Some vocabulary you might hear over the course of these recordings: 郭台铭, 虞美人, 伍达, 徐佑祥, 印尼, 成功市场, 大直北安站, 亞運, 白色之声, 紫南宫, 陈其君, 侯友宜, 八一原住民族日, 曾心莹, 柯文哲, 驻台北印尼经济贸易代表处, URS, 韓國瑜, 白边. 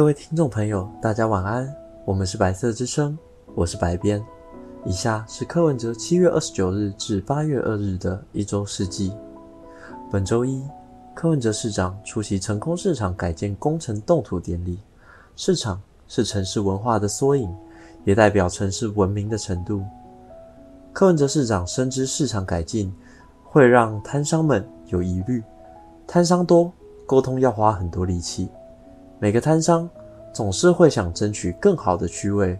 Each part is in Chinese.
各位听众朋友，大家晚安，我们是白色之声，我是白边。以下是柯文哲7月29日至8月2日的一周事迹。本周一，柯文哲市长出席成功市场改建工程动土典礼。市场是城市文化的缩影，也代表城市文明的程度。柯文哲市长深知市场改进会让摊商们有疑虑，摊商多，沟通要花很多力气，每个摊商总是会想争取更好的区位，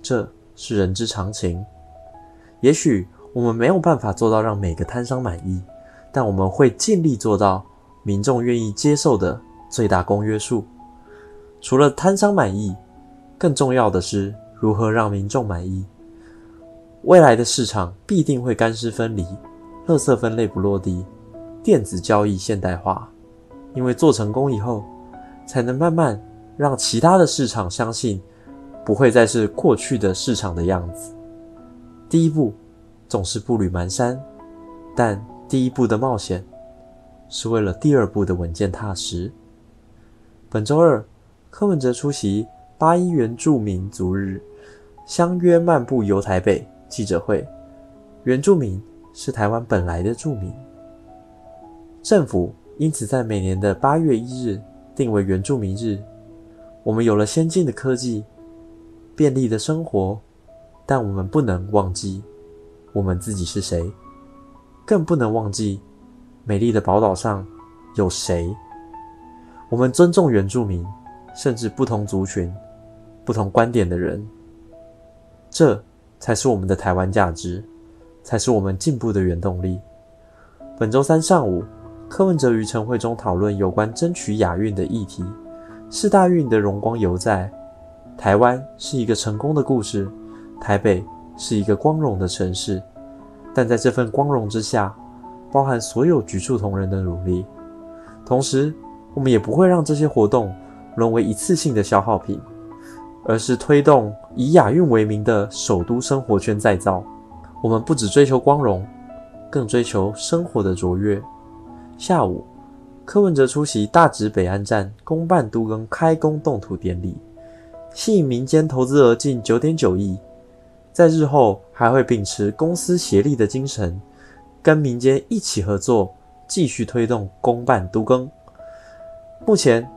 这是人之常情。也许我们没有办法做到让每个摊商满意，但我们会尽力做到民众愿意接受的最大公约数。除了摊商满意，更重要的是如何让民众满意。未来的市场必定会干湿分离，垃圾分类不落地，电子交易现代化，因为做成功以后，才能慢慢让其他的市场相信不会再是过去的市场的样子。第一步总是步履蹒跚，但第一步的冒险是为了第二步的稳健踏实。本周二，柯文哲出席81原住民族日相约漫步游台北记者会。原住民是台湾本来的住民，政府因此在每年的8月1日定为原住民日。我们有了先进的科技，便利的生活，但我们不能忘记我们自己是谁，更不能忘记美丽的宝岛上有谁。我们尊重原住民，甚至不同族群、不同观点的人，这才是我们的台湾价值，才是我们进步的原动力。本周三上午，柯文哲于晨会中讨论有关争取亚运的议题，四大运的荣光犹在。台湾是一个成功的故事，台北是一个光荣的城市，但在这份光荣之下，包含所有举处同仁的努力。同时，我们也不会让这些活动沦为一次性的消耗品，而是推动以亚运为名的首都生活圈再造。我们不只追求光荣，更追求生活的卓越。下午，柯文哲出席大直北安站公办都更开工动土典礼，吸引民间投资额近 9.9 亿，在日后还会秉持公私协力的精神，跟民间一起合作，继续推动公办都更。目前，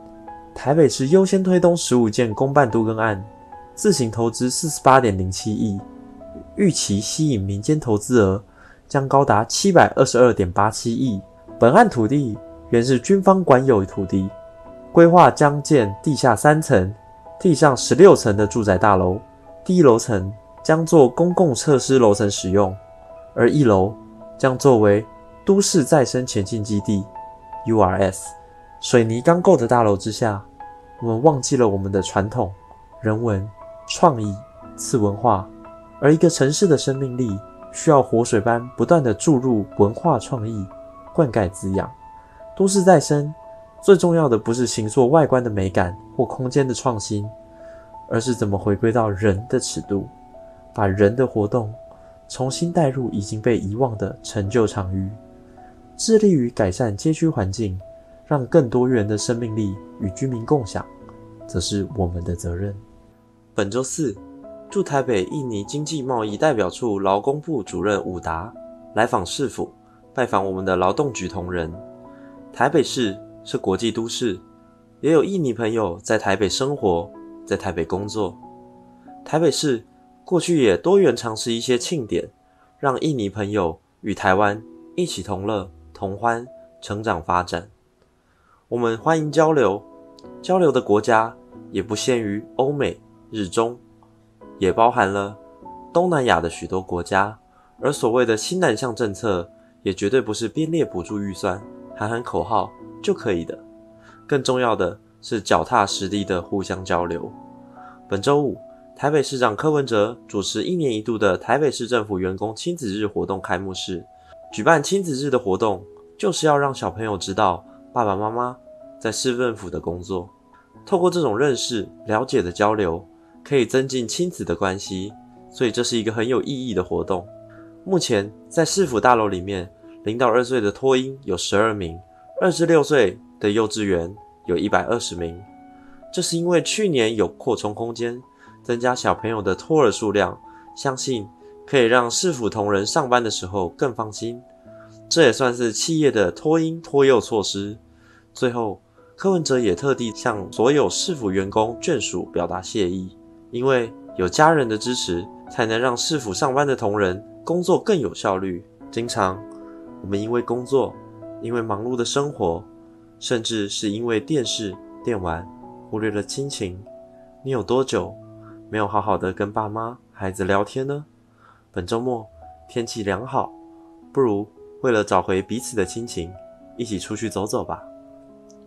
台北市优先推动15件公办都更案，自行投资 48.07 亿，预期吸引民间投资额将高达 722.87 亿。本案土地原是军方管有土地，规划将建地下3层、地上16层的住宅大楼，第一楼层将作公共设施楼层使用，而一楼将作为都市再生前进基地 URS。 水泥钢构的大楼之下，我们忘记了我们的传统、人文、创意、次文化，而一个城市的生命力需要活水般不断地注入文化创意，灌溉滋养。都市再生最重要的不是形塑外观的美感或空间的创新，而是怎么回归到人的尺度，把人的活动重新带入已经被遗忘的陈旧场域，致力于改善街区环境，让更多元的生命力与居民共享，则是我们的责任。本周四，驻台北印尼经济贸易代表处劳工部主任伍达来访市府，拜访我们的劳动局同仁。台北市是国际都市，也有印尼朋友在台北生活，在台北工作。台北市过去也多元尝试一些庆典，让印尼朋友与台湾一起同乐、同欢、成长发展。我们欢迎交流，交流的国家也不限于欧美、日中，也包含了东南亚的许多国家，而所谓的新南向政策也绝对不是编列补助预算、喊喊口号就可以的，更重要的是脚踏实地的互相交流。本周五，台北市长柯文哲主持1年1度的台北市政府员工亲子日活动开幕式。举办亲子日的活动，就是要让小朋友知道爸爸妈妈在市政府的工作。透过这种认识、了解的交流，可以增进亲子的关系，所以这是一个很有意义的活动。目前在市府大楼里面，0到2岁的托婴有12名，26岁的幼稚园有120名。这是因为去年有扩充空间，增加小朋友的托儿数量，相信可以让市府同仁上班的时候更放心。这也算是企业的托婴托幼措施。最后，柯文哲也特地向所有市府员工眷属表达谢意，因为有家人的支持，才能让市府上班的同仁工作更有效率。经常，我们因为工作，因为忙碌的生活，甚至是因为电视、电玩，忽略了亲情。你有多久没有好好的跟爸妈、孩子聊天呢？本周末天气良好，不如为了找回彼此的亲情，一起出去走走吧。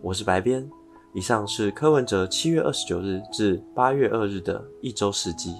我是白边，以上是柯文哲7月29日至8月2日的一周事迹。